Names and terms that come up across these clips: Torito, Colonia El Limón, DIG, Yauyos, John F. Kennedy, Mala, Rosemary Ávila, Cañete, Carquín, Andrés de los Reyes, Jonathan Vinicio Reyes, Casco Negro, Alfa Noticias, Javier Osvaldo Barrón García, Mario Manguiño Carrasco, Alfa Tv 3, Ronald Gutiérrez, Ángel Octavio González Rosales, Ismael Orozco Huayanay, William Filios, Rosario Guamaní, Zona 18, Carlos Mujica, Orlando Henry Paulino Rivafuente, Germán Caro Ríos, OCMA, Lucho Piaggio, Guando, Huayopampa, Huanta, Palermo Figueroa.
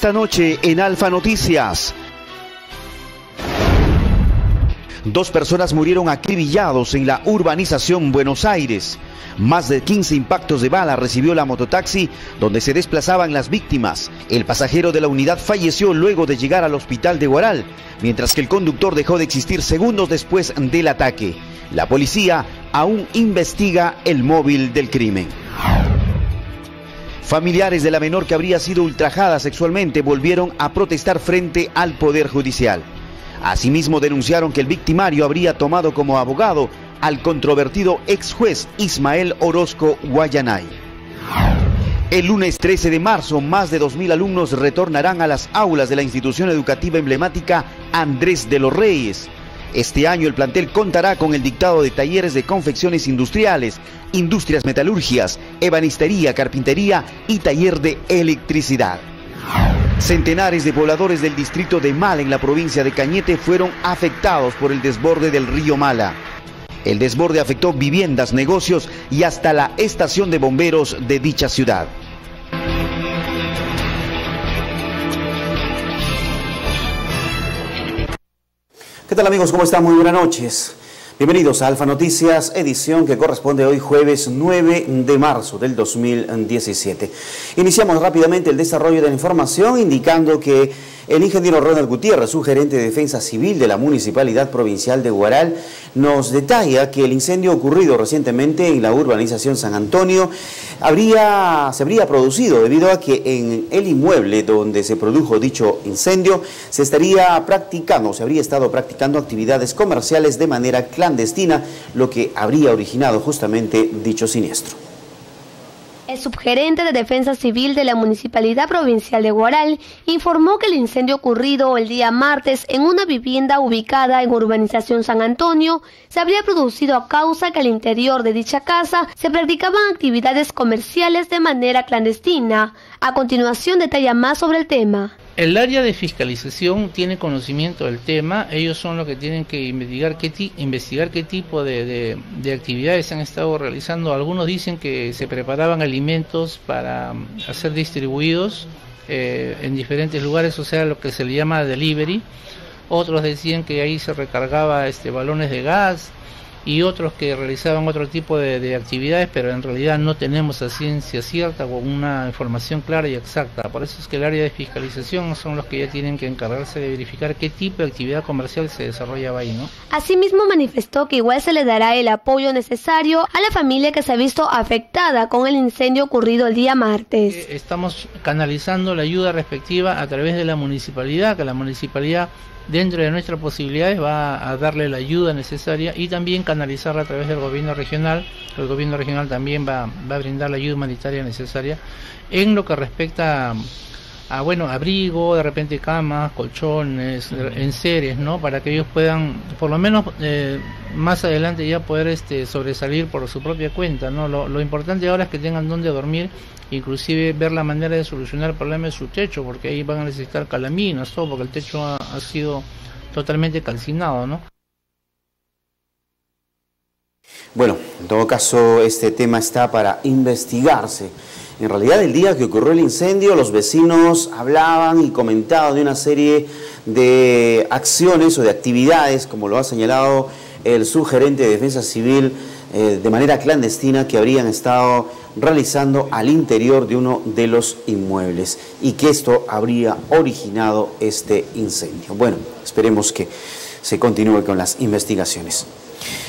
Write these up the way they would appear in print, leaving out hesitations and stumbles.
esta noche en Alfa Noticias. Dos personas murieron acribillados en la urbanización Buenos Aires. Más de 15 impactos de bala recibió la mototaxi donde se desplazaban las víctimas. El pasajero de la unidad falleció luego de llegar al hospital de Huaral, mientras que el conductor dejó de existir segundos después del ataque. La policía aún investiga el móvil del crimen. Familiares de la menor que habría sido ultrajada sexualmente volvieron a protestar frente al Poder Judicial. Asimismo, denunciaron que el victimario habría tomado como abogado al controvertido ex juez Ismael Orozco Huayanay. El lunes 13 de marzo, más de 2.000 alumnos retornarán a las aulas de la institución educativa emblemática Andrés de los Reyes. Este año el plantel contará con el dictado de talleres de confecciones industriales, industrias metalúrgicas, ebanistería, carpintería y taller de electricidad. Centenares de pobladores del distrito de Mala en la provincia de Cañete fueron afectados por el desborde del río Mala. El desborde afectó viviendas, negocios y hasta la estación de bomberos de dicha ciudad. ¿Qué tal, amigos? ¿Cómo están? Muy buenas noches. Bienvenidos a Alfa Noticias, edición que corresponde hoy jueves 9 de marzo del 2017. Iniciamos rápidamente el desarrollo de la información indicando que el ingeniero Ronald Gutiérrez, subgerente de Defensa Civil de la Municipalidad Provincial de Huaral, nos detalla que el incendio ocurrido recientemente en la urbanización San Antonio se habría producido debido a que en el inmueble donde se produjo dicho incendio se habría estado practicando actividades comerciales de manera clandestina, lo que habría originado justamente dicho siniestro. El subgerente de Defensa Civil de la Municipalidad Provincial de Huaral informó que el incendio ocurrido el día martes en una vivienda ubicada en urbanización San Antonio se habría producido a causa que al interior de dicha casa se practicaban actividades comerciales de manera clandestina. A continuación detalla más sobre el tema. El área de fiscalización tiene conocimiento del tema, ellos son los que tienen que investigar qué tipo de actividades se han estado realizando. Algunos dicen que se preparaban alimentos para ser distribuidos en diferentes lugares, o sea, lo que se le llama delivery. Otros decían que ahí se recargaba balones de gas y otros que realizaban otro tipo de actividades, pero en realidad no tenemos a ciencia cierta o una información clara y exacta. Por eso es que el área de fiscalización son los que ya tienen que encargarse de verificar qué tipo de actividad comercial se desarrollaba ahí, ¿no? Asimismo manifestó que igual se le dará el apoyo necesario a la familia que se ha visto afectada con el incendio ocurrido el día martes. Estamos canalizando la ayuda respectiva a través de la municipalidad, que la municipalidad dentro de nuestras posibilidades va a darle la ayuda necesaria y también canalizarla a través del gobierno regional. El gobierno regional también va a brindar la ayuda humanitaria necesaria en lo que respecta a bueno, abrigo, de repente camas, colchones, enseres, ¿no? Para que ellos puedan, por lo menos más adelante ya poder sobresalir por su propia cuenta, ¿no? Lo importante ahora es que tengan dónde dormir, inclusive ver la manera de solucionar el problema de su techo, porque ahí van a necesitar calaminas, todo, porque el techo ha sido totalmente calcinado, ¿no? Bueno, en todo caso, este tema está para investigarse. En realidad, el día que ocurrió el incendio, los vecinos hablaban y comentaban de una serie de acciones o de actividades, como lo ha señalado el subgerente de Defensa Civil, de manera clandestina, que habrían estado realizando al interior de uno de los inmuebles y que esto habría originado este incendio. Bueno, esperemos que se continúe con las investigaciones.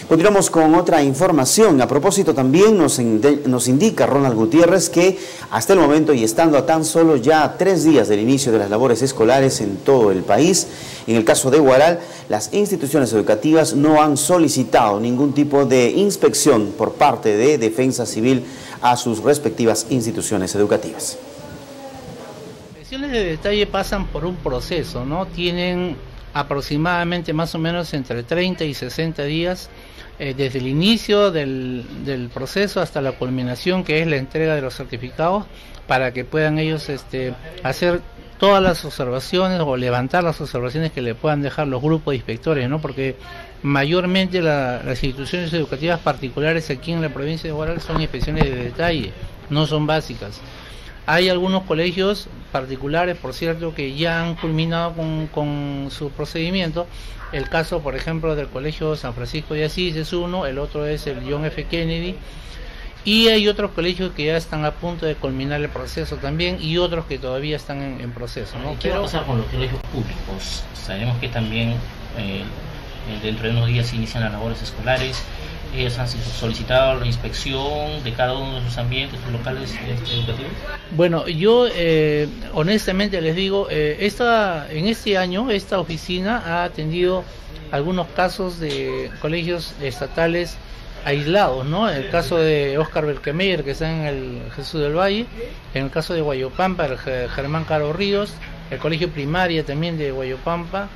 Continuamos con otra información. A propósito, también nos indica Ronald Gutiérrez que hasta el momento, y estando a tan solo ya 3 días del inicio de las labores escolares en todo el país, en el caso de Huaral, las instituciones educativas no han solicitado ningún tipo de inspección por parte de Defensa Civil a sus respectivas instituciones educativas. Las inspecciones de detalle pasan por un proceso, ¿no? Tienen aproximadamente más o menos entre 30 y 60 días desde el inicio del proceso hasta la culminación, que es la entrega de los certificados, para que puedan ellos hacer todas las observaciones o levantar las observaciones que le puedan dejar los grupos de inspectores, ¿no? Porque mayormente las instituciones educativas particulares aquí en la provincia de Huaral son inspecciones de detalle, no son básicas. Hay algunos colegios particulares, por cierto, que ya han culminado con su procedimiento. El caso, por ejemplo, del Colegio San Francisco de Asís es uno, el otro es el John F. Kennedy, y hay otros colegios que ya están a punto de culminar el proceso también, y otros que todavía están en proceso, ¿no? ¿Qué va a pasar con los colegios públicos? Sabemos que también dentro de unos días se inician las labores escolares. Ellos han solicitado la inspección de cada uno de sus ambientes, sus locales educativos. Bueno, yo honestamente les digo, en este año esta oficina ha atendido algunos casos de colegios estatales aislados, ¿no? El caso de Oscar Berkemeyer, que está en el Jesús del Valle, en el caso de Huayopampa, el Germán Caro Ríos, el colegio primaria también de Huayopampa.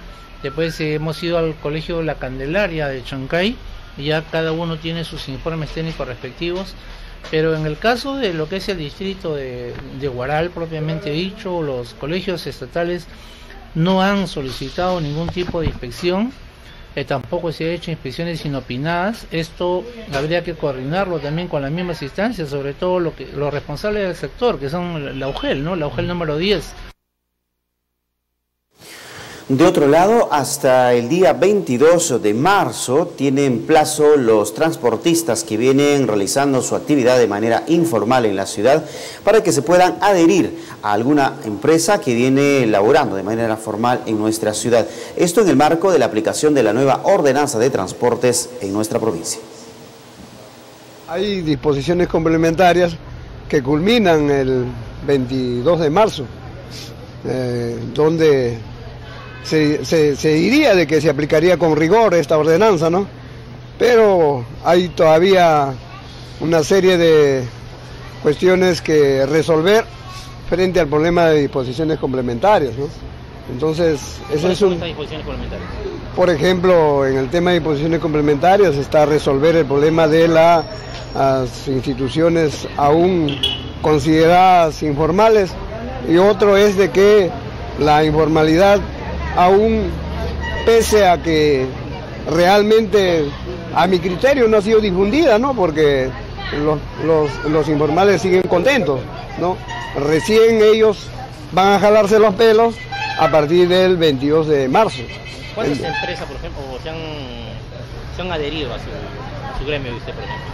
Después hemos ido al colegio La Candelaria de Chancay, ya cada uno tiene sus informes técnicos respectivos, pero en el caso de lo que es el distrito de Huaral, propiamente dicho, los colegios estatales no han solicitado ningún tipo de inspección, tampoco se han hecho inspecciones inopinadas. Esto habría que coordinarlo también con las mismas instancias, sobre todo los responsables del sector, que son la UGEL, ¿no? La UGEL número 10. De otro lado, hasta el día 22 de marzo tienen plazo los transportistas que vienen realizando su actividad de manera informal en la ciudad para que se puedan adherir a alguna empresa que viene laborando de manera formal en nuestra ciudad. Esto en el marco de la aplicación de la nueva ordenanza de transportes en nuestra provincia. Hay disposiciones complementarias que culminan el 22 de marzo, donde se diría de que se aplicaría con rigor esta ordenanza, ¿no? Pero hay todavía una serie de cuestiones que resolver frente al problema de disposiciones complementarias, ¿no? Entonces, ese es un... Por ejemplo, en el tema de disposiciones complementarias está resolver el problema de las instituciones aún consideradas informales, y otro es de que la informalidad, aún pese a que realmente a mi criterio no ha sido difundida, ¿no? Porque los informales siguen contentos, ¿no? Recién ellos van a jalarse los pelos a partir del 22 de marzo. ¿Cuántas empresas, por ejemplo, se han adherido a su gremio de usted, por ejemplo?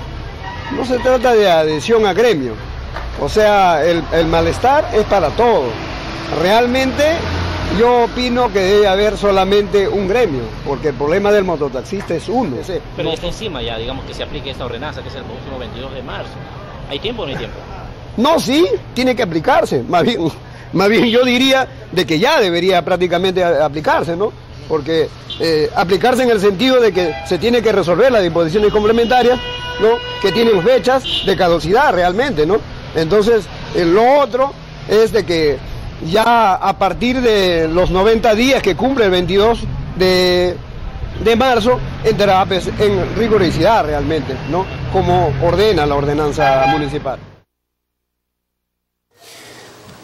No se trata de adhesión a gremio, o sea, el malestar es para todos. Realmente yo opino que debe haber solamente un gremio, porque el problema del mototaxista es uno. Pero está encima ya, digamos, que se aplique esta ordenanza, que es el próximo 22 de marzo. ¿Hay tiempo o no hay tiempo? No, sí, tiene que aplicarse. Más bien yo diría de que ya debería prácticamente aplicarse, ¿no? Porque aplicarse en el sentido de que se tiene que resolver las disposiciones complementarias, ¿no? Que tienen fechas de caducidad realmente, ¿no? Entonces, lo otro es de que ya a partir de los 90 días que cumple el 22 de marzo, entrará pues en rigorosidad realmente, ¿no? Como ordena la ordenanza municipal.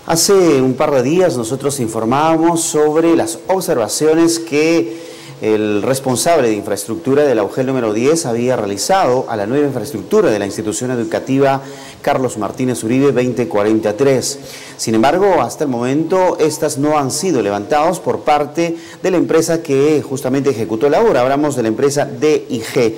Hace un par de días nosotros informábamos sobre las observaciones que el responsable de infraestructura de la UGEL número 10 había realizado a la nueva infraestructura de la institución educativa Carlos Martínez Uribe 2043. Sin embargo, hasta el momento, estas no han sido levantadas por parte de la empresa que justamente ejecutó la obra. Hablamos de la empresa DIG.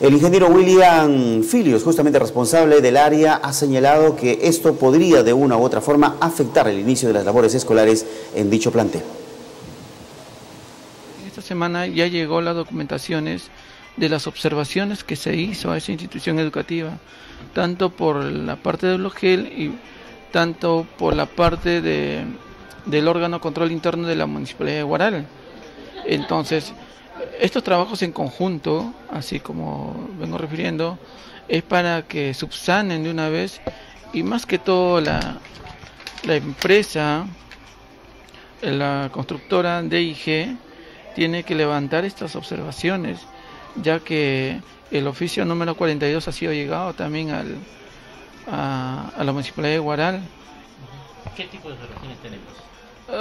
El ingeniero William Filios, justamente responsable del área, ha señalado que esto podría de una u otra forma afectar el inicio de las labores escolares en dicho plantel. Esta semana ya llegó las documentaciones de las observaciones que se hizo a esa institución educativa, tanto por la parte de la UGEL y tanto por la parte del órgano control interno de la Municipalidad de Huaral. Entonces, estos trabajos en conjunto, así como vengo refiriendo, es para que subsanen de una vez, y más que todo la empresa, la constructora DIG, tiene que levantar estas observaciones, ya que el oficio número 42 ha sido llegado también a la Municipalidad de Huaral. ¿Qué tipo de observaciones tenemos?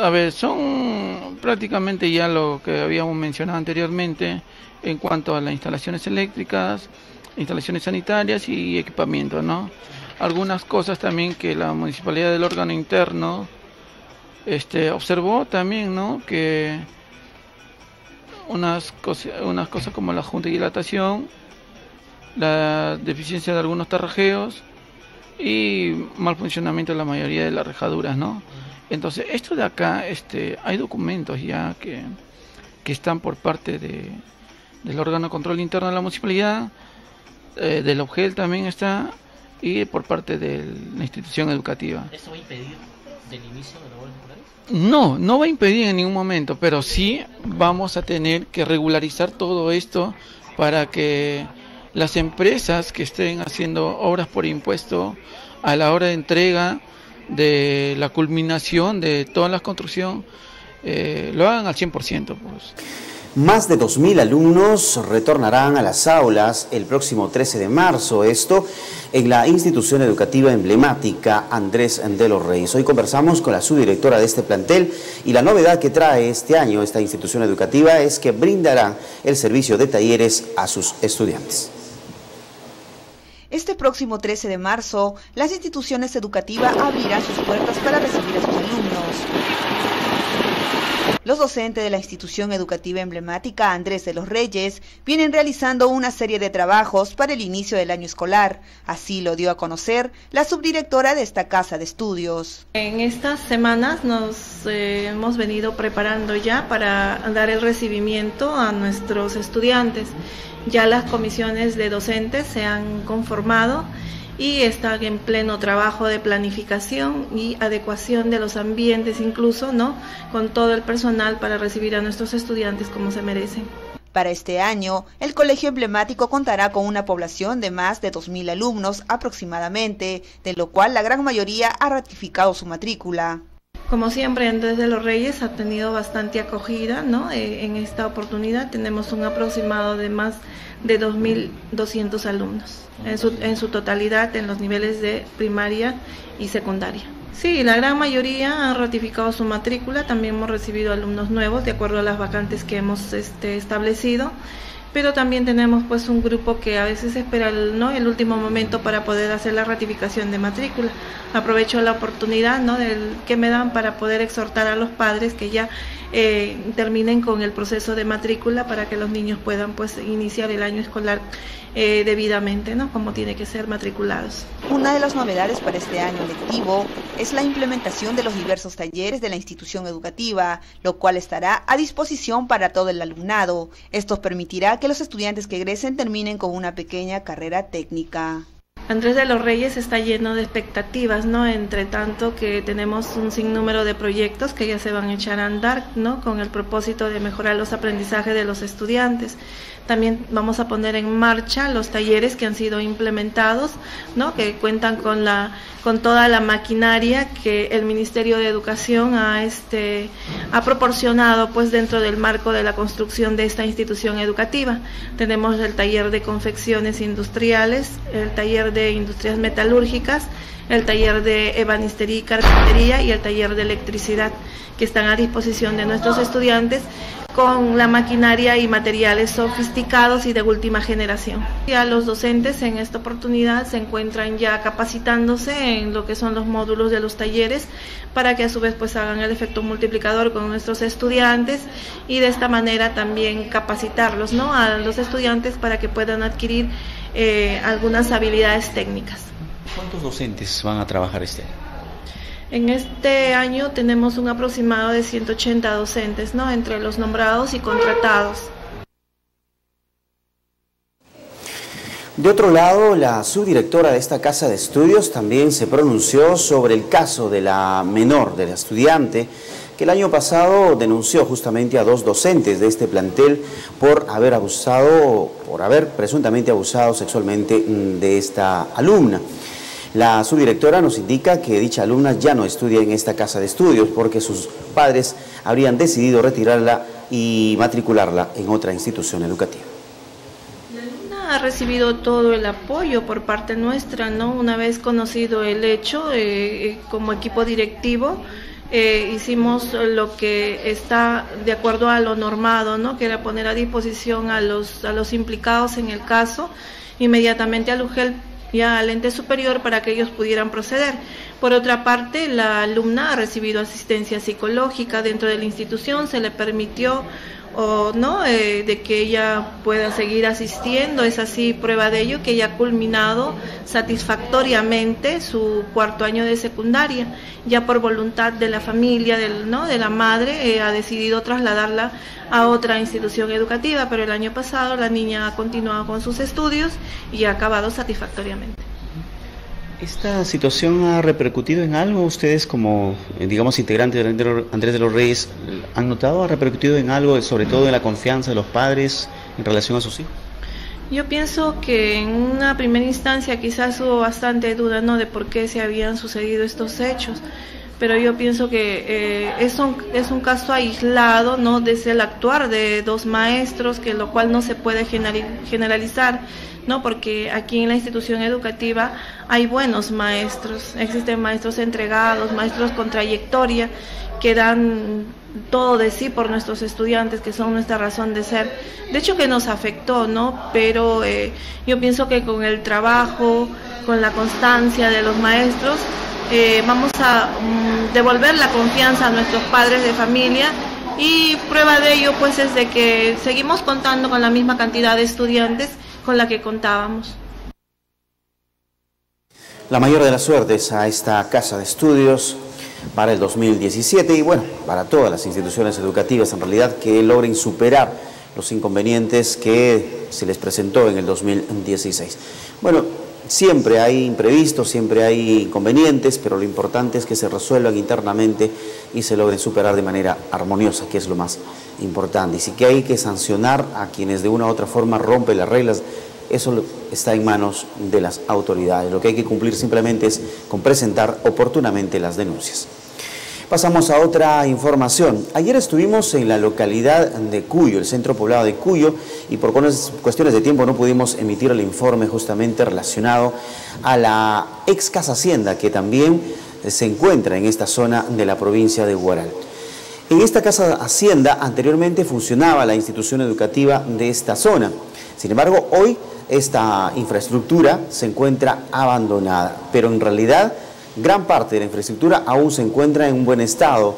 A ver, son prácticamente ya lo que habíamos mencionado anteriormente en cuanto a las instalaciones eléctricas, instalaciones sanitarias y equipamiento, ¿no? algunas cosas también que la municipalidad del órgano interno observó también, ¿no? Que unas cosas como la junta de hidratación, la deficiencia de algunos tarrajeos y mal funcionamiento de la mayoría de las rejaduras, ¿no? Entonces, esto de acá, hay documentos ya que están por parte del órgano de control interno de la municipalidad, de la UGEL también está, y por parte de la institución educativa. ¿Esto va a impedir del inicio de labores escolares? No, no va a impedir en ningún momento, pero sí vamos a tener que regularizar todo esto para que las empresas que estén haciendo obras por impuesto a la hora de entrega de la culminación de toda la construcción lo hagan al 100%. Pues. Más de 2.000 alumnos retornarán a las aulas el próximo 13 de marzo, esto en la institución educativa emblemática Andrés de los Reyes. Hoy conversamos con la subdirectora de este plantel y la novedad que trae este año esta institución educativa es que brindará el servicio de talleres a sus estudiantes. Este próximo 13 de marzo, las instituciones educativas abrirán sus puertas para recibir a sus alumnos. Los docentes de la institución educativa emblemática Andrés de los Reyes vienen realizando una serie de trabajos para el inicio del año escolar. Así lo dio a conocer la subdirectora de esta casa de estudios. En estas semanas nos hemos venido preparando ya para dar el recibimiento a nuestros estudiantes. Ya las comisiones de docentes se han conformado y están en pleno trabajo de planificación y adecuación de los ambientes, incluso, ¿no?, con todo el personal para recibir a nuestros estudiantes como se merecen. Para este año, el colegio emblemático contará con una población de más de 2.000 alumnos aproximadamente, de lo cual la gran mayoría ha ratificado su matrícula. Como siempre, Andrés de los Reyes ha tenido bastante acogida, ¿no? En esta oportunidad tenemos un aproximado de más de 2.200 alumnos, en su totalidad en los niveles de primaria y secundaria. Sí, la gran mayoría han ratificado su matrícula, también hemos recibido alumnos nuevos de acuerdo a las vacantes que hemos establecido, pero también tenemos pues un grupo que a veces espera el último momento para poder hacer la ratificación de matrícula. Aprovecho la oportunidad, ¿no?, que me dan para poder exhortar a los padres que ya terminen con el proceso de matrícula para que los niños puedan pues iniciar el año escolar debidamente, ¿no?, como tiene que ser matriculados. Una de las novedades para este año lectivo es la implementación de los diversos talleres de la institución educativa, lo cual estará a disposición para todo el alumnado. Esto permitirá que los estudiantes que egresen terminen con una pequeña carrera técnica. Andrés de los Reyes está lleno de expectativas, ¿no? Entre tanto que tenemos un sinnúmero de proyectos que ya se van a echar a andar, ¿no?, con el propósito de mejorar los aprendizajes de los estudiantes. También vamos a poner en marcha los talleres que han sido implementados, ¿no?, que cuentan con toda la maquinaria que el Ministerio de Educación ha proporcionado pues dentro del marco de la construcción de esta institución educativa. Tenemos el taller de confecciones industriales, el taller de industrias metalúrgicas, el taller de ebanistería y carpintería y el taller de electricidad, que están a disposición de nuestros estudiantes con la maquinaria y materiales sofisticados y de última generación. Ya los docentes en esta oportunidad se encuentran ya capacitándose en lo que son los módulos de los talleres para que a su vez pues hagan el efecto multiplicador con nuestros estudiantes y de esta manera también capacitarlos, ¿no?, a los estudiantes para que puedan adquirir algunas habilidades técnicas. ¿Cuántos docentes van a trabajar este año? En este año tenemos un aproximado de 180 docentes, ¿no?, entre los nombrados y contratados. De otro lado, la subdirectora de esta casa de estudios también se pronunció sobre el caso de la menor, de la estudiante, que el año pasado denunció justamente a dos docentes de este plantel por haber presuntamente abusado sexualmente de esta alumna. La subdirectora nos indica que dicha alumna ya no estudia en esta casa de estudios porque sus padres habrían decidido retirarla y matricularla en otra institución educativa. Ha recibido todo el apoyo por parte nuestra, ¿no? Una vez conocido el hecho, como equipo directivo hicimos lo que está de acuerdo a lo normado, ¿no? Que era poner a disposición a los implicados en el caso, inmediatamente al UGEL y al ente superior para que ellos pudieran proceder. Por otra parte, la alumna ha recibido asistencia psicológica dentro de la institución, se le permitió de que ella pueda seguir asistiendo. Es así prueba de ello que ella ha culminado satisfactoriamente su cuarto año de secundaria. Ya por voluntad de la familia, de la madre, ha decidido trasladarla a otra institución educativa, pero el año pasado la niña ha continuado con sus estudios y ha acabado satisfactoriamente. ¿Esta situación ha repercutido en algo? ¿Ustedes como, digamos, integrantes de Andrés de los Reyes han notado, ha repercutido en algo, sobre todo en la confianza de los padres en relación a sus hijos? Yo pienso que en una primera instancia quizás hubo bastante duda, ¿no?, de por qué se habían sucedido estos hechos, pero yo pienso que es un caso aislado, ¿no?, desde el actuar de dos maestros, que lo cual no se puede generalizar, ¿no?, porque aquí en la institución educativa hay buenos maestros, existen maestros entregados, maestros con trayectoria que dan todo de sí por nuestros estudiantes, que son nuestra razón de ser. De hecho que nos afectó, ¿no?, pero yo pienso que con el trabajo, con la constancia de los maestros, vamos a devolver la confianza a nuestros padres de familia, y prueba de ello pues es de que seguimos contando con la misma cantidad de estudiantes con la que contábamos. La mayor de las suertes a esta casa de estudios para el 2017 y bueno, para todas las instituciones educativas en realidad, que logren superar los inconvenientes que se les presentó en el 2016. Bueno, siempre hay imprevistos, siempre hay inconvenientes, pero lo importante es que se resuelvan internamente y se logren superar de manera armoniosa, que es lo más importante. Y si que hay que sancionar a quienes de una u otra forma rompen las reglas, eso está en manos de las autoridades. Lo que hay que cumplir simplemente es con presentar oportunamente las denuncias. Pasamos a otra información. Ayer estuvimos en la localidad de Cuyo, el centro poblado de Cuyo, y por cuestiones de tiempo no pudimos emitir el informe justamente relacionado a la ex Casa Hacienda, que también se encuentra en esta zona de la provincia de Huaral. En esta Casa Hacienda anteriormente funcionaba la institución educativa de esta zona. Sin embargo, hoy esta infraestructura se encuentra abandonada, pero en realidad gran parte de la infraestructura aún se encuentra en un buen estado,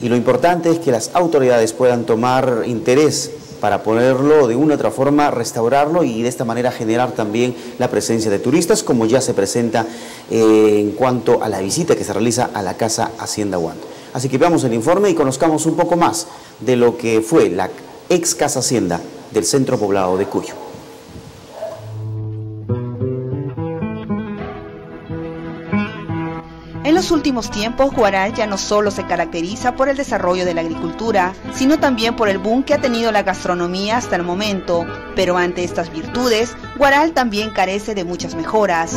y lo importante es que las autoridades puedan tomar interés para ponerlo de una u otra forma, restaurarlo y de esta manera generar también la presencia de turistas, como ya se presenta en cuanto a la visita que se realiza a la Casa Hacienda Huanta. Así que veamos el informe y conozcamos un poco más de lo que fue la ex Casa Hacienda del centro poblado de Cuyo. En los últimos tiempos, Huaral ya no solo se caracteriza por el desarrollo de la agricultura, sino también por el boom que ha tenido la gastronomía hasta el momento. Pero ante estas virtudes, Huaral también carece de muchas mejoras.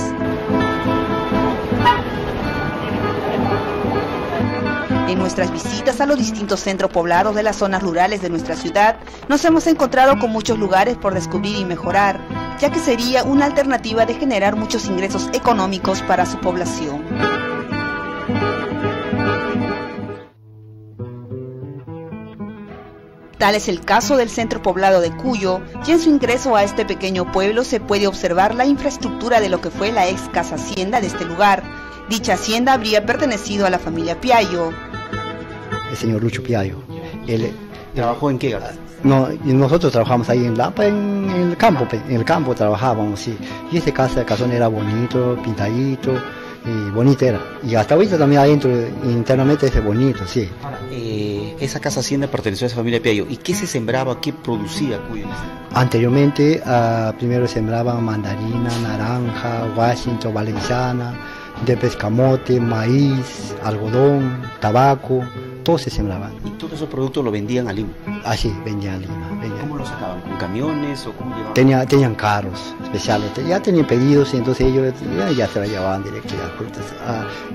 En nuestras visitas a los distintos centros poblados de las zonas rurales de nuestra ciudad, nos hemos encontrado con muchos lugares por descubrir y mejorar, ya que sería una alternativa de generar muchos ingresos económicos para su población. Tal es el caso del centro poblado de Cuyo, y en su ingreso a este pequeño pueblo se puede observar la infraestructura de lo que fue la ex Casa Hacienda de este lugar. Dicha hacienda habría pertenecido a la familia Piaggio. El señor Lucho Piaggio. ¿Él trabajó en qué? No, nosotros trabajamos ahí en Lapa, en el campo trabajábamos, sí. Y esta casa, casón era bonito, pintadito, y bonita era. Y hasta ahorita también adentro, internamente es bonito, sí. Ahora, esa Casa Hacienda perteneció a esa familia Piaggio. ¿Y qué se sembraba, qué producía Cuyo? Anteriormente, primero sembraban mandarina, naranja, Washington, valenciana, después camote, maíz, algodón, tabaco, todo se sembraba. ¿Y todos esos productos lo vendían a Lima? Así, vendían a Lima. ¿Cómo lo sacaban? ¿Con camiones o cómo llevaban? Tenían carros especiales, ya tenían pedidos y entonces ellos ya se la llevaban directo.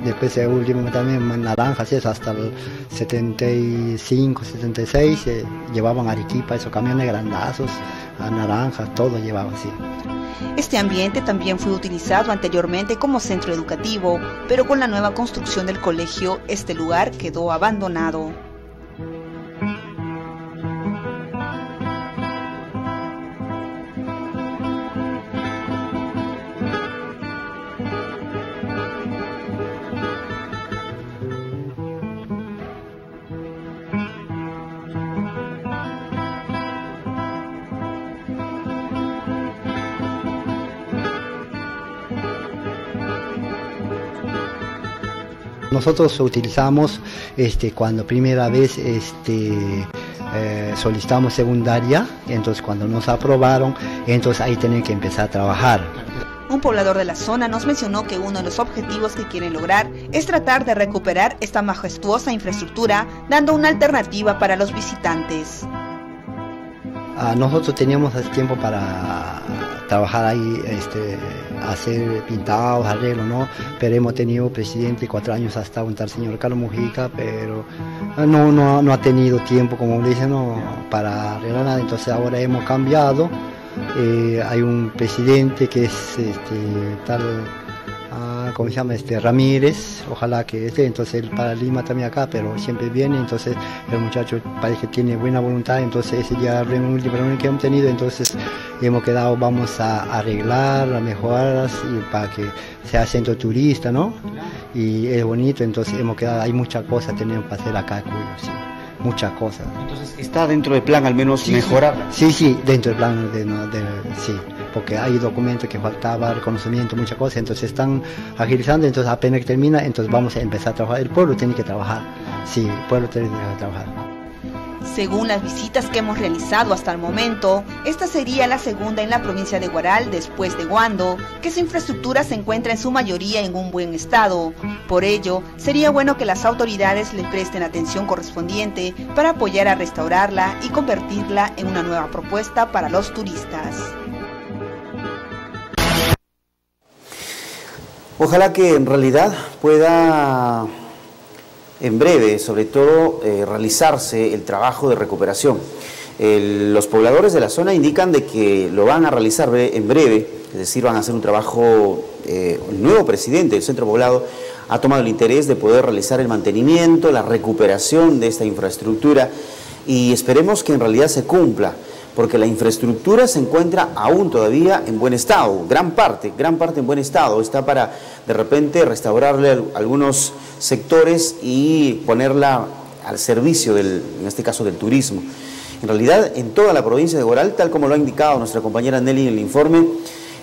Después de último también naranjas, hasta el 75, 76 llevaban a Arequipa, esos camiones grandazos, a naranjas, todo llevaban así. Este ambiente también fue utilizado anteriormente como centro educativo, pero con la nueva construcción del colegio, este lugar quedó abandonado. Nosotros utilizamos cuando primera vez solicitamos secundaria, entonces cuando nos aprobaron, entonces ahí tienen que empezar a trabajar. Un poblador de la zona nos mencionó que uno de los objetivos que quieren lograr es tratar de recuperar esta majestuosa infraestructura, dando una alternativa para los visitantes. Nosotros teníamos tiempo para trabajar ahí, hacer pintados, arreglos, ¿no? Pero hemos tenido presidente 4 años hasta un tal señor Carlos Mujica, pero no ha tenido tiempo, como le dicen, ¿no? Para arreglar nada. Entonces ahora hemos cambiado. Hay un presidente que es tal, ¿cómo se llama? Ramírez, ojalá que entonces él para Lima también acá, pero siempre viene, entonces el muchacho parece que tiene buena voluntad, entonces ese ya reunión que hemos tenido, entonces hemos quedado, vamos a arreglar, a mejorar, y para que sea centro turista, ¿no? Y es bonito, entonces hemos quedado, hay muchas cosas tenemos para hacer acá, sí, muchas cosas. Entonces está dentro del plan al menos, sí, mejorarla. Sí, sí, dentro del plan, sí. Porque hay documentos que faltaba, reconocimiento, muchas cosas, entonces están agilizando, entonces apenas que termina, entonces vamos a empezar a trabajar. El pueblo tiene que trabajar, sí, el pueblo tiene que trabajar. Según las visitas que hemos realizado hasta el momento, esta sería la segunda en la provincia de Huaral después de Guando, que su infraestructura se encuentra en su mayoría en un buen estado. Por ello, sería bueno que las autoridades le presten atención correspondiente para apoyar a restaurarla y convertirla en una nueva propuesta para los turistas. Ojalá que en realidad pueda en breve, sobre todo, realizarse el trabajo de recuperación. Los pobladores de la zona indican de que lo van a realizar en breve, es decir, van a hacer un trabajo. El nuevo presidente del centro poblado ha tomado el interés de poder realizar el mantenimiento, la recuperación de esta infraestructura, y esperemos que en realidad se cumpla, porque la infraestructura se encuentra aún todavía en buen estado, gran parte en buen estado, está para de repente restaurarle algunos sectores y ponerla al servicio del, en este caso del turismo. En realidad en toda la provincia de Huaral, tal como lo ha indicado nuestra compañera Nelly en el informe,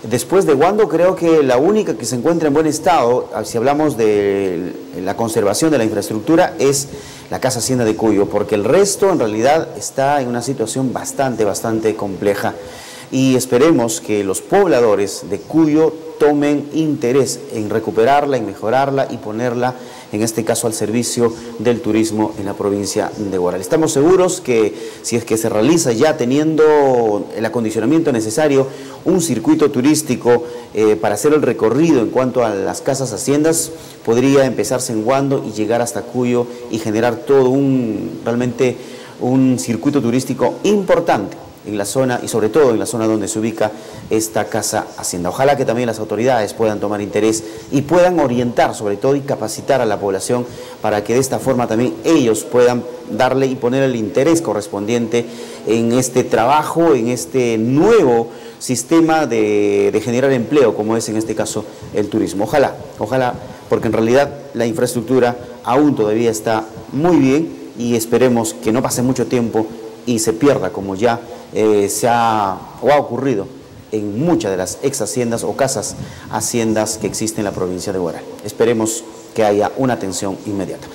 después de Guando creo que la única que se encuentra en buen estado, si hablamos de la conservación de la infraestructura, es la Casa Hacienda de Cuyo, porque el resto en realidad está en una situación bastante compleja. Y esperemos que los pobladores de Cuyo tomen interés en recuperarla, en mejorarla y ponerla, en este caso, al servicio del turismo en la provincia de Huaral. Estamos seguros que si es que se realiza ya teniendo el acondicionamiento necesario, un circuito turístico para hacer el recorrido en cuanto a las casas haciendas, podría empezarse en Guando y llegar hasta Cuyo y generar todo realmente un circuito turístico importante en la zona, y sobre todo en la zona donde se ubica esta Casa Hacienda. Ojalá que también las autoridades puedan tomar interés y puedan orientar sobre todo y capacitar a la población para que de esta forma también ellos puedan darle y poner el interés correspondiente en este trabajo, en este nuevo sistema de generar empleo, como es en este caso el turismo. Ojalá, porque en realidad la infraestructura aún todavía está muy bien y esperemos que no pase mucho tiempo y se pierda, como ya ha ocurrido en muchas de las ex haciendas o casas haciendas que existen en la provincia de Huaral. Esperemos que haya una atención inmediata.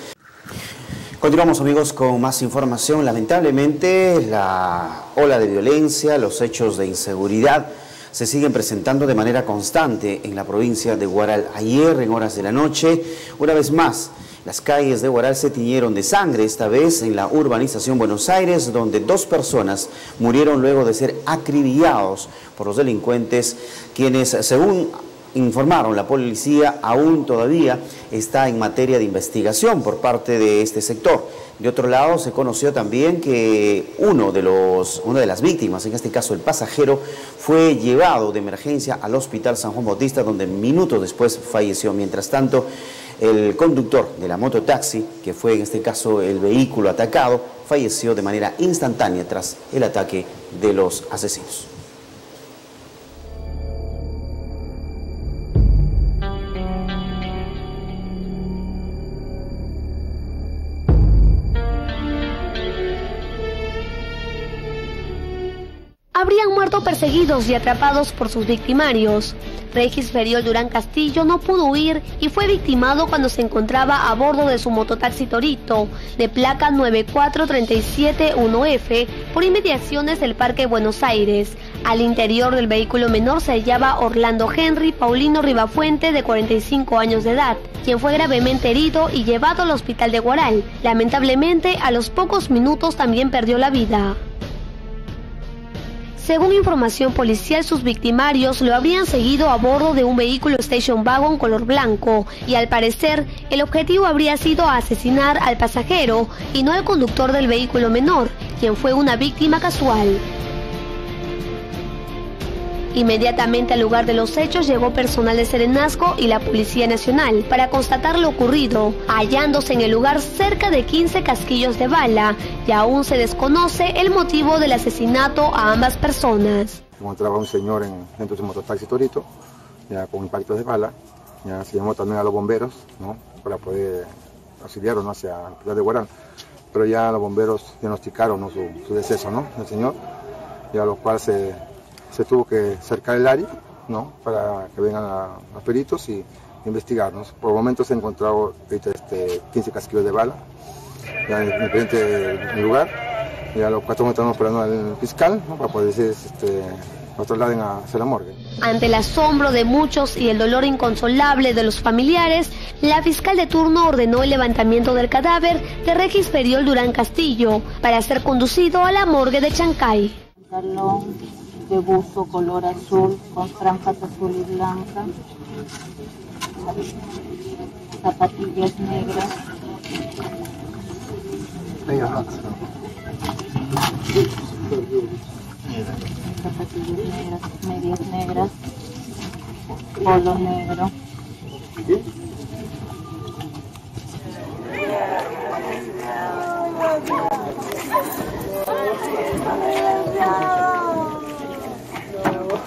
Continuamos, amigos, con más información. Lamentablemente, la ola de violencia, los hechos de inseguridad se siguen presentando de manera constante en la provincia de Huaral. Ayer, en horas de la noche, una vez más, Las calles de Huaral se tiñeron de sangre, esta vez en la urbanización Buenos Aires, donde dos personas murieron luego de ser acribillados por los delincuentes, quienes, según informaron la policía, aún todavía está en materia de investigación por parte de este sector. De otro lado, se conoció también que una de las víctimas, en este caso el pasajero, fue llevado de emergencia al Hospital San Juan Bautista, donde minutos después falleció. Mientras tanto, el conductor de la mototaxi, que fue en este caso el vehículo atacado, falleció de manera instantánea tras el ataque de los asesinos. Habrían muerto perseguidos y atrapados por sus victimarios. Regis Feriol Durán Castillo no pudo huir y fue victimado cuando se encontraba a bordo de su mototaxi Torito, de placa 94371F, por inmediaciones del Parque Buenos Aires. Al interior del vehículo menor se hallaba Orlando Henry Paulino Rivafuente, de 45 años de edad, quien fue gravemente herido y llevado al hospital de Huaral. Lamentablemente, a los pocos minutos también perdió la vida. Según información policial, sus victimarios lo habrían seguido a bordo de un vehículo station wagon color blanco y, al parecer, el objetivo habría sido asesinar al pasajero y no al conductor del vehículo menor, quien fue una víctima casual. Inmediatamente al lugar de los hechos llegó personal de Serenazgo y la Policía Nacional para constatar lo ocurrido, hallándose en el lugar cerca de 15 casquillos de bala, y aún se desconoce el motivo del asesinato a ambas personas. Encontraba un señor dentro de su mototaxi Torito, ya con impactos de bala, ya se llamó también a los bomberos, ¿no?, para poder auxiliarlo, ¿no?, hacia el hospital de Huaral, pero ya los bomberos diagnosticaron, ¿no?, su deceso, ¿no?, del señor, ya lo cual se tuvo que cercar el área, ¿no?, para que vengan los peritos y investigarnos. Por el momento se han encontrado 15 casquillos de bala, ya en diferente lugar. Ya los 4 estamos esperando al fiscal, ¿no?, para poder decir, nos trasladen hacia la morgue. Ante el asombro de muchos y el dolor inconsolable de los familiares, la fiscal de turno ordenó el levantamiento del cadáver de Regis Feriol Durán Castillo para ser conducido a la morgue de Chancay. Carlos. De buzo color azul con franjas azul y blanca, zapatillas negras, medias negras, polo negro.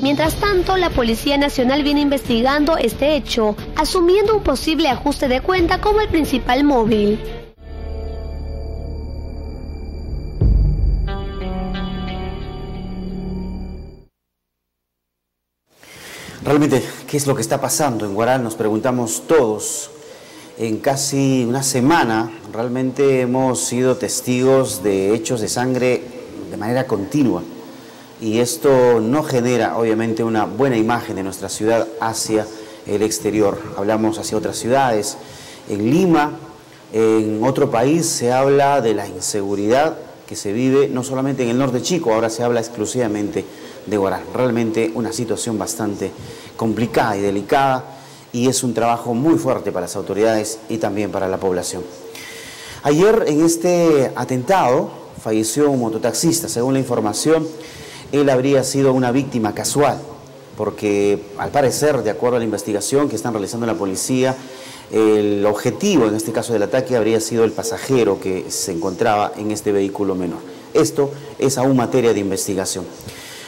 Mientras tanto, la Policía Nacional viene investigando este hecho, asumiendo un posible ajuste de cuenta como el principal móvil. Realmente, ¿qué es lo que está pasando en Huaral? Nos preguntamos todos. En casi una semana, realmente hemos sido testigos de hechos de sangre de manera continua. Y esto no genera, obviamente, una buena imagen de nuestra ciudad hacia el exterior. Hablamos hacia otras ciudades. En Lima, en otro país, se habla de la inseguridad que se vive no solamente en el norte chico, ahora se habla exclusivamente de Huaral. Realmente una situación bastante complicada y delicada, y es un trabajo muy fuerte para las autoridades y también para la población. Ayer, en este atentado, falleció un mototaxista. Según la información, él habría sido una víctima casual, porque al parecer, de acuerdo a la investigación que están realizando la policía, el objetivo en este caso del ataque habría sido el pasajero que se encontraba en este vehículo menor. Esto es aún materia de investigación.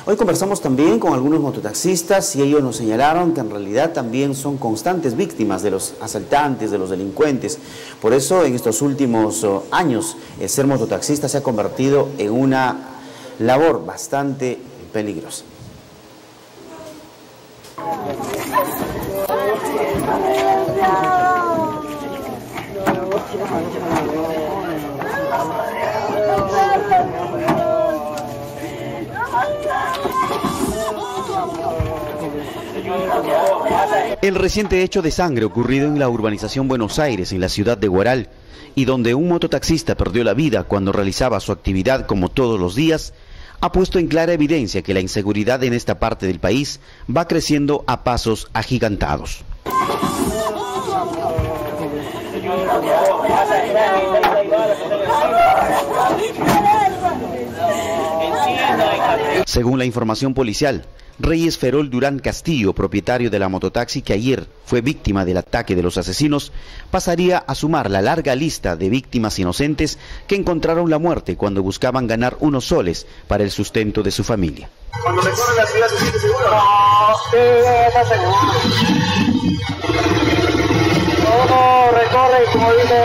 Hoy conversamos también con algunos mototaxistas y ellos nos señalaron que en realidad también son constantes víctimas de los asaltantes, de los delincuentes. Por eso en estos últimos años el ser mototaxista se ha convertido en una labor bastante peligrosa. El reciente hecho de sangre ocurrido en la urbanización Buenos Aires, en la ciudad de Huaral, y donde un mototaxista perdió la vida cuando realizaba su actividad como todos los días, ha puesto en clara evidencia que la inseguridad en esta parte del país va creciendo a pasos agigantados. Según la información policial, Regis Feriol Durán Castillo, propietario de la mototaxi que ayer fue víctima del ataque de los asesinos, pasaría a sumar la larga lista de víctimas inocentes que encontraron la muerte cuando buscaban ganar unos soles para el sustento de su familia. Cuando me corren la ciudad, ¿te sientes seguro? No, está seguro. Uno recorre y como dice,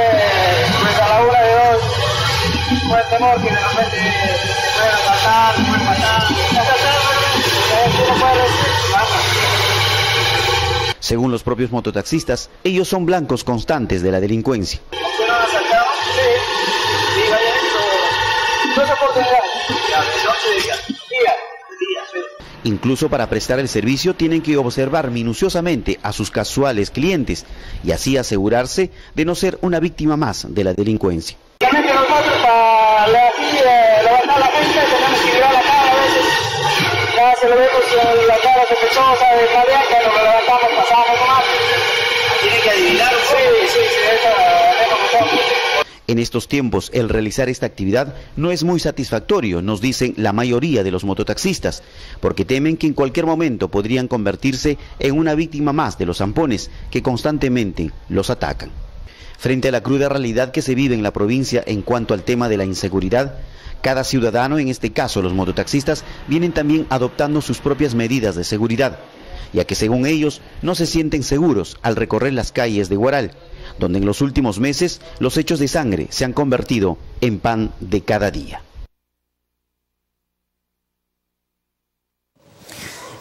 pues a la una de dos, pues temor que de repente se pueden asaltar, se pueden matar. Según los propios mototaxistas, ellos son blancos constantes de la delincuencia. Incluso para prestar el servicio tienen que observar minuciosamente a sus casuales clientes y así asegurarse de no ser una víctima más de la delincuencia. En estos tiempos, el realizar esta actividad no es muy satisfactorio, nos dicen la mayoría de los mototaxistas, porque temen que en cualquier momento podrían convertirse en una víctima más de los zampones que constantemente los atacan. Frente a la cruda realidad que se vive en la provincia en cuanto al tema de la inseguridad, cada ciudadano, en este caso los mototaxistas, vienen también adoptando sus propias medidas de seguridad, ya que según ellos no se sienten seguros al recorrer las calles de Huaral, donde en los últimos meses los hechos de sangre se han convertido en pan de cada día.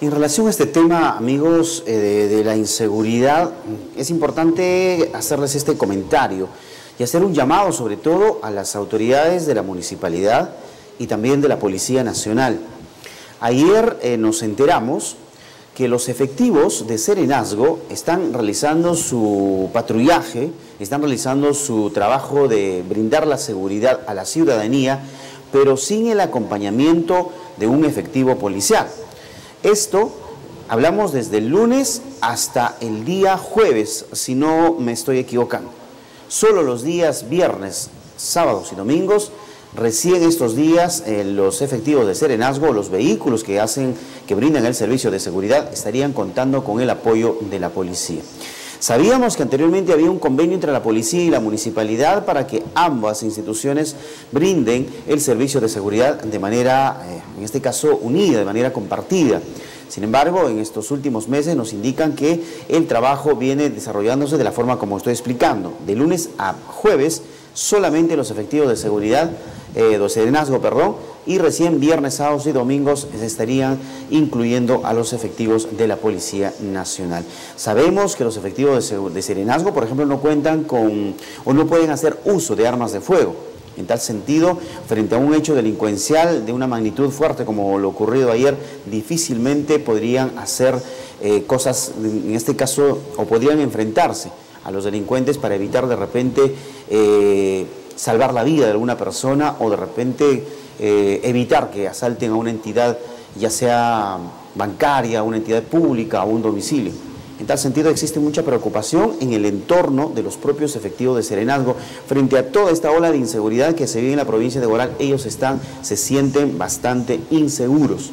En relación a este tema, amigos, de la inseguridad, es importante hacerles este comentario y hacer un llamado sobre todo a las autoridades de la municipalidad y también de la Policía Nacional. Ayer nos enteramos que los efectivos de Serenazgo están realizando su patrullaje, están realizando su trabajo de brindar la seguridad a la ciudadanía, pero sin el acompañamiento de un efectivo policial. Esto hablamos desde el lunes hasta el día jueves, si no me estoy equivocando. Solo los días viernes, sábados y domingos, recién estos días los efectivos de Serenazgo, los vehículos que brindan el servicio de seguridad, estarían contando con el apoyo de la policía. Sabíamos que anteriormente había un convenio entre la policía y la municipalidad para que ambas instituciones brinden el servicio de seguridad de manera, en este caso, unida, de manera compartida. Sin embargo, en estos últimos meses nos indican que el trabajo viene desarrollándose de la forma como estoy explicando. De lunes a jueves, solamente los efectivos de seguridad, de Serenazgo, perdón, y recién viernes, sábados y domingos se estarían incluyendo a los efectivos de la Policía Nacional. Sabemos que los efectivos de Serenazgo, por ejemplo, no cuentan con o no pueden hacer uso de armas de fuego. En tal sentido, frente a un hecho delincuencial de una magnitud fuerte como lo ocurrido ayer, difícilmente podrían hacer cosas, en este caso, o podrían enfrentarse a los delincuentes para evitar de repente salvar la vida de alguna persona o de repente evitar que asalten a una entidad, ya sea bancaria, una entidad pública o un domicilio. En tal sentido existe mucha preocupación en el entorno de los propios efectivos de Serenazgo. Frente a toda esta ola de inseguridad que se vive en la provincia de Huaral, ellos se sienten bastante inseguros.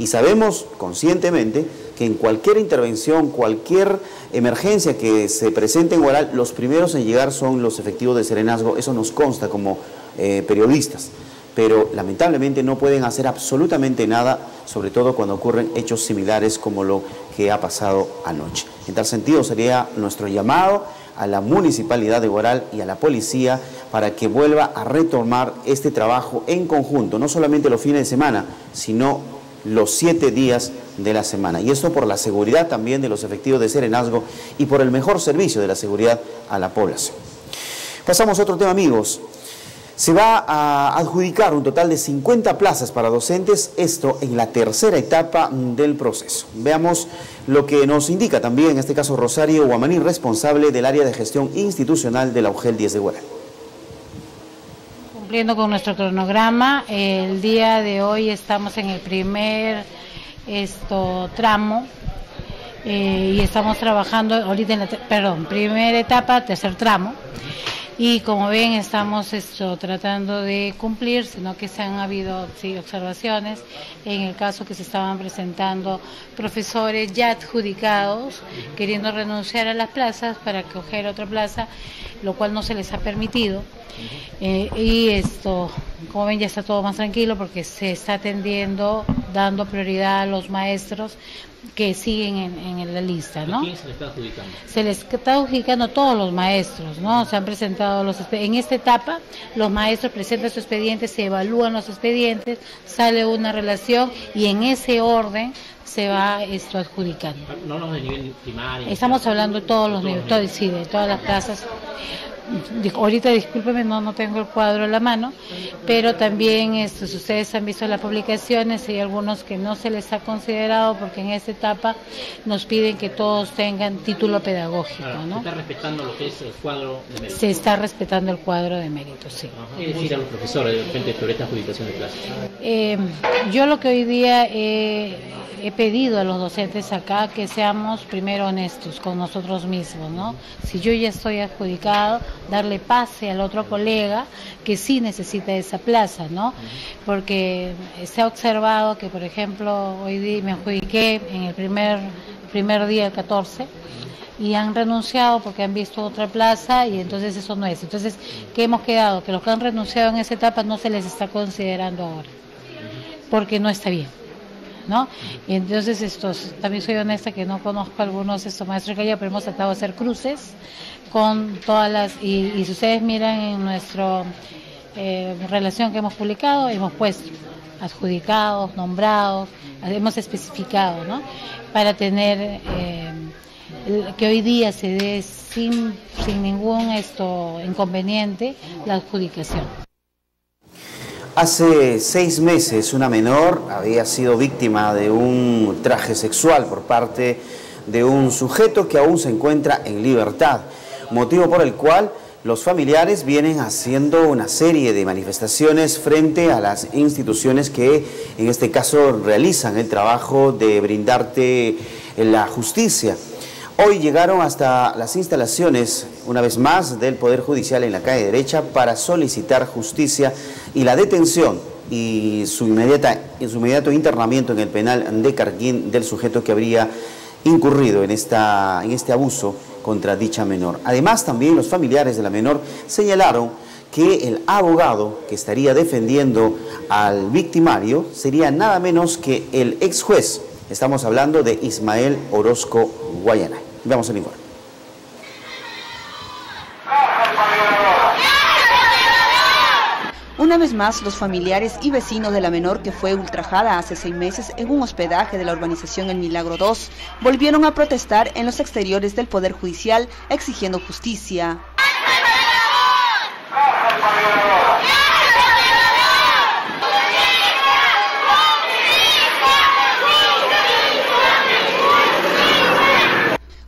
Y sabemos conscientemente que en cualquier intervención, cualquier emergencia que se presente en Huaral, los primeros en llegar son los efectivos de Serenazgo. Eso nos consta como periodistas. pero lamentablemente no pueden hacer absolutamente nada, sobre todo cuando ocurren hechos similares como lo que ha pasado anoche. En tal sentido sería nuestro llamado a la Municipalidad de Huaral y a la Policía para que vuelva a retomar este trabajo en conjunto, no solamente los fines de semana, sino los 7 días de la semana. Y esto por la seguridad también de los efectivos de Serenazgo y por el mejor servicio de la seguridad a la población. Pasamos a otro tema, amigos. Se va a adjudicar un total de 50 plazas para docentes, esto en la tercera etapa del proceso. Veamos lo que nos indica también, en este caso, Rosario Guamaní, responsable del área de gestión institucional de la UGEL 10 de Huaral. Cumpliendo con nuestro cronograma, el día de hoy estamos en el primer tramo y estamos trabajando ahorita en la primera etapa, tercer tramo. Y como ven, estamos tratando de cumplir, sino que se han habido observaciones en el caso que se estaban presentando profesores ya adjudicados queriendo renunciar a las plazas para coger otra plaza, lo cual no se les ha permitido. Y como ven, ya está todo más tranquilo porque se está atendiendo, dando prioridad a los maestros que siguen en la lista, ¿no? ¿A quién se les está adjudicando? Se les está adjudicando todos los maestros, ¿no? Se han presentado los expedientes. En esta etapa, los maestros presentan sus expedientes, se evalúan los expedientes, sale una relación y en ese orden se va adjudicando. No los de nivel primario. Estamos hablando de todos los niveles, todo, sí, de todas las plazas. Ahorita discúlpeme, no tengo el cuadro en la mano, pero también si ustedes han visto las publicaciones, hay algunos que no se les ha considerado porque en esta etapa nos piden que todos tengan título pedagógico, ¿no? ¿Se está respetando lo que es el cuadro de mérito? Se está respetando el cuadro de mérito, sí. ¿Qué decir a los profesores de repente sobre esta adjudicación de clases? Yo lo que hoy día he pedido a los docentes acá que seamos primero honestos con nosotros mismos, ¿no? Si yo ya estoy adjudicado, darle pase al otro colega que sí necesita esa plaza, ¿no? Porque se ha observado que, por ejemplo, hoy día me adjudiqué en el primer día, el 14, y han renunciado porque han visto otra plaza y entonces eso no es. Entonces, ¿qué hemos quedado? Que los que han renunciado en esa etapa no se les está considerando ahora, porque no está bien, ¿no? Y entonces también soy honesta que no conozco algunos de estos maestros que hay, pero hemos tratado de hacer cruces con todas las, y si ustedes miran en nuestra relación que hemos publicado, hemos puesto adjudicados, nombrados, hemos especificado, ¿no? Para tener que hoy día se dé sin ningún inconveniente la adjudicación. Hace 6 meses una menor había sido víctima de un ultraje sexual por parte de un sujeto que aún se encuentra en libertad, motivo por el cual los familiares vienen haciendo una serie de manifestaciones frente a las instituciones que en este caso realizan el trabajo de brindarte la justicia. Hoy llegaron hasta las instalaciones, una vez más, del Poder Judicial en la calle derecha para solicitar justicia y la detención y su inmediato internamiento en el penal de Carquín del sujeto que habría incurrido en este abuso contra dicha menor. Además, también los familiares de la menor señalaron que el abogado que estaría defendiendo al victimario sería nada menos que el ex juez. Estamos hablando de Ismael Orozco Huayanay. Veamos el informe. Una vez más, los familiares y vecinos de la menor que fue ultrajada hace 6 meses en un hospedaje de la urbanización El Milagro 2 volvieron a protestar en los exteriores del Poder Judicial exigiendo justicia.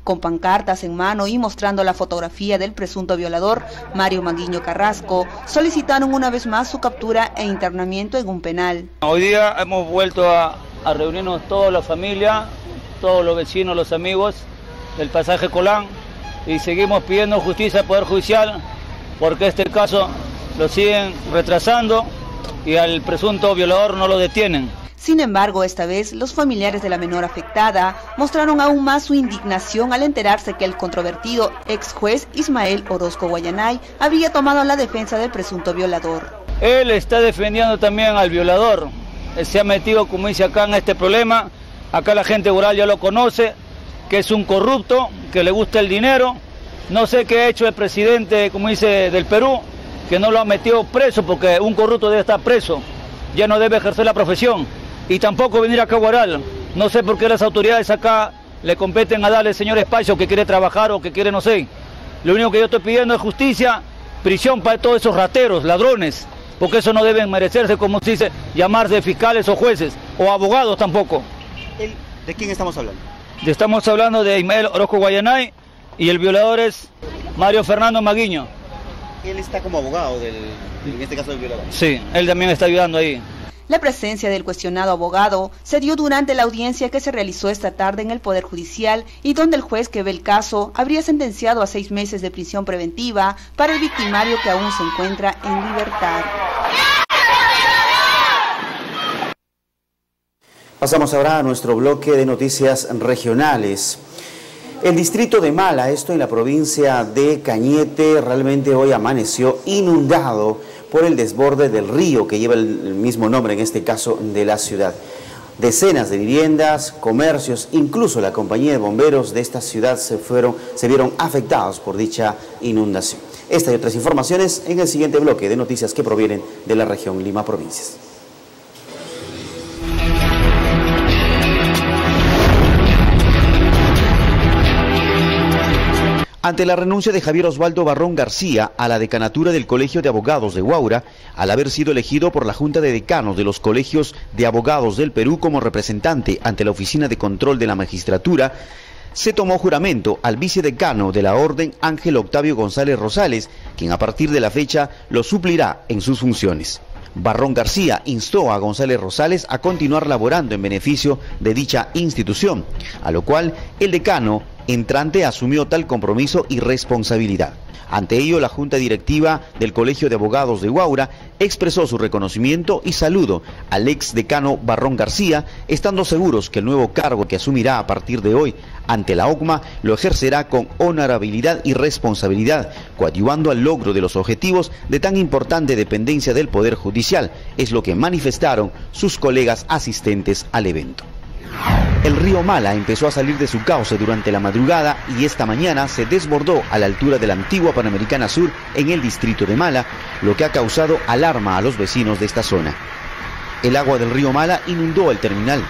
Con pancartas en mano y mostrando la fotografía del presunto violador, Mario Manguiño Carrasco, solicitaron una vez más su captura e internamiento en un penal. Hoy día hemos vuelto a reunirnos toda la familia, todos los vecinos, los amigos del pasaje Colán, y seguimos pidiendo justicia al Poder Judicial porque este caso lo siguen retrasando y al presunto violador no lo detienen. Sin embargo, esta vez los familiares de la menor afectada mostraron aún más su indignación al enterarse que el controvertido ex juez Ismael Orozco Huayanay habría tomado la defensa del presunto violador. Él está defendiendo también al violador. Él se ha metido, como dice acá, en este problema. Acá la gente rural ya lo conoce, que es un corrupto, que le gusta el dinero. No sé qué ha hecho el presidente, como dice, del Perú, que no lo ha metido preso, porque un corrupto debe estar preso. Ya no debe ejercer la profesión. Y tampoco venir acá a Huaral. No sé por qué las autoridades acá le competen a darle al señor espacio que quiere trabajar o que quiere, no sé. Lo único que yo estoy pidiendo es justicia, prisión para todos esos rateros, ladrones, porque eso no deben merecerse, como se dice, llamarse fiscales o jueces, o abogados tampoco. ¿De quién estamos hablando? Estamos hablando de Ismael Orozco Huayanay, y el violador es Mario Fernando Manguiño. Él está como abogado, en este caso del violador. Sí, él también está ayudando ahí. La presencia del cuestionado abogado se dio durante la audiencia que se realizó esta tarde en el Poder Judicial y donde el juez que ve el caso habría sentenciado a 6 meses de prisión preventiva para el victimario que aún se encuentra en libertad. Pasamos ahora a nuestro bloque de noticias regionales. El distrito de Mala, esto en la provincia de Cañete, realmente hoy amaneció inundado por el desborde del río que lleva el mismo nombre, en este caso, de la ciudad. Decenas de viviendas, comercios, incluso la compañía de bomberos de esta ciudad se vieron afectados por dicha inundación. Esta y otras informaciones en el siguiente bloque de noticias que provienen de la región Lima Provincias. Ante la renuncia de Javier Osvaldo Barrón García a la decanatura del Colegio de Abogados de Huaura, al haber sido elegido por la Junta de Decanos de los Colegios de Abogados del Perú como representante ante la Oficina de Control de la Magistratura, se tomó juramento al vicedecano de la Orden, Ángel Octavio González Rosales, quien a partir de la fecha lo suplirá en sus funciones. Barrón García instó a González Rosales a continuar laborando en beneficio de dicha institución, a lo cual el decano entrante asumió tal compromiso y responsabilidad. Ante ello, la Junta Directiva del Colegio de Abogados de Huaura expresó su reconocimiento y saludo al ex decano Barrón García, estando seguros que el nuevo cargo que asumirá a partir de hoy ante la OCMA lo ejercerá con honorabilidad y responsabilidad, coadyuvando al logro de los objetivos de tan importante dependencia del Poder Judicial, es lo que manifestaron sus colegas asistentes al evento. El río Mala empezó a salir de su cauce durante la madrugada y esta mañana se desbordó a la altura de la antigua Panamericana Sur en el distrito de Mala, lo que ha causado alarma a los vecinos de esta zona. El agua del río Mala inundó el terminal.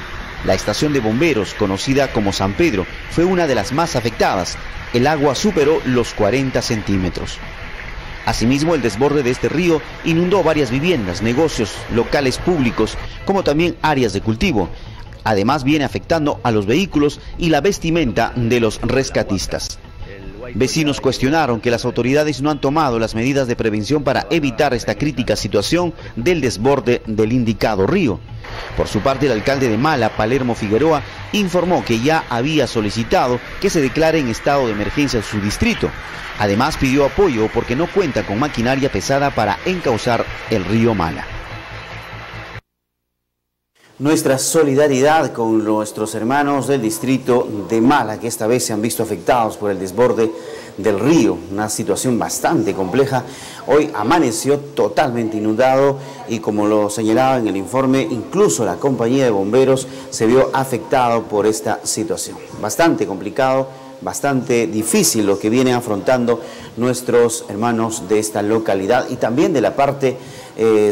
La estación de bomberos, conocida como San Pedro, fue una de las más afectadas. El agua superó los 40 centímetros. Asimismo, el desborde de este río inundó varias viviendas, negocios, locales públicos, como también áreas de cultivo. Además, viene afectando a los vehículos y la vestimenta de los rescatistas. Vecinos cuestionaron que las autoridades no han tomado las medidas de prevención para evitar esta crítica situación del desborde del indicado río. Por su parte, el alcalde de Mala, Palermo Figueroa, informó que ya había solicitado que se declare en estado de emergencia su distrito. Además, pidió apoyo porque no cuenta con maquinaria pesada para encauzar el río Mala. Nuestra solidaridad con nuestros hermanos del distrito de Mala, que esta vez se han visto afectados por el desborde del río, una situación bastante compleja. Hoy amaneció totalmente inundado y, como lo señalaba en el informe, incluso la compañía de bomberos se vio afectado por esta situación. Bastante complicado, bastante difícil lo que vienen afrontando nuestros hermanos de esta localidad y también de la parte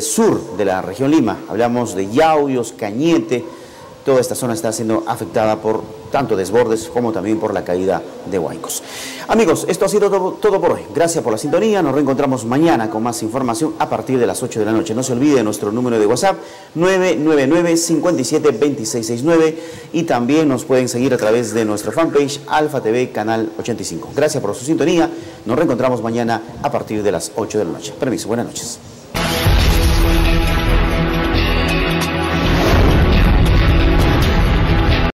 sur de la región Lima. Hablamos de Yauyos, Cañete, toda esta zona está siendo afectada por tanto desbordes como también por la caída de huaicos. Amigos, esto ha sido todo por hoy. Gracias por la sintonía. Nos reencontramos mañana con más información a partir de las 8 de la noche. No se olvide nuestro número de WhatsApp 999-57-2669 y también nos pueden seguir a través de nuestra fanpage Alfa TV Canal 85. Gracias por su sintonía. Nos reencontramos mañana a partir de las 8 de la noche. Permiso, buenas noches.